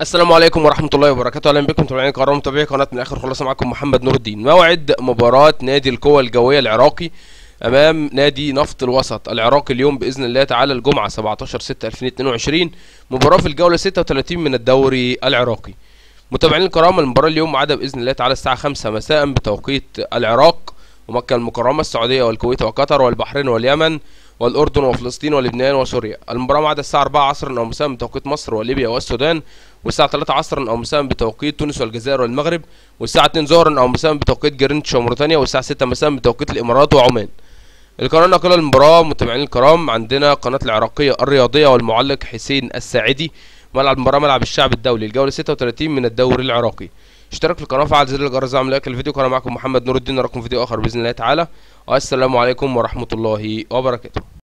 السلام عليكم ورحمة الله وبركاته، أهلا بكم متابعين قناة من آخر خلاصة. معكم محمد نور الدين. موعد مباراة نادي القوة الجوية العراقي أمام نادي نفط الوسط العراقي اليوم بإذن الله تعالى الجمعة 17/6/2022، مباراة في الجولة 36 من الدوري العراقي. متابعين الكرام، المباراة اليوم ميعادها بإذن الله تعالى الساعة 5 مساء بتوقيت العراق ومكة المكرمة، السعودية والكويت وقطر والبحرين واليمن والأردن وفلسطين ولبنان وسوريا. المباراة ميعادها الساعة 4 عصرا أو مساء بتوقيت مصر وليبيا والسودان، والساعة 3 عصرا أو مساء بتوقيت تونس والجزائر والمغرب، والساعة 2 ظهرا أو مساء بتوقيت جرينتش وموريتانيا، والساعة 6 مساء بتوقيت الإمارات وعمان. القناة ناقلة المباراة متابعين الكرام عندنا قناة العراقية الرياضية والمعلق حسين الساعدي. ملعب المباراة ملعب الشعب الدولي، الجولة 36 من الدوري العراقي. اشترك في القناة وفعل زر الجرس لعمل لايك الفيديو. كان معكم محمد نور الدين، نراكم فيديو آخر بإذن الله تعالى، والسلام عليكم ورحمة الله وبركاته.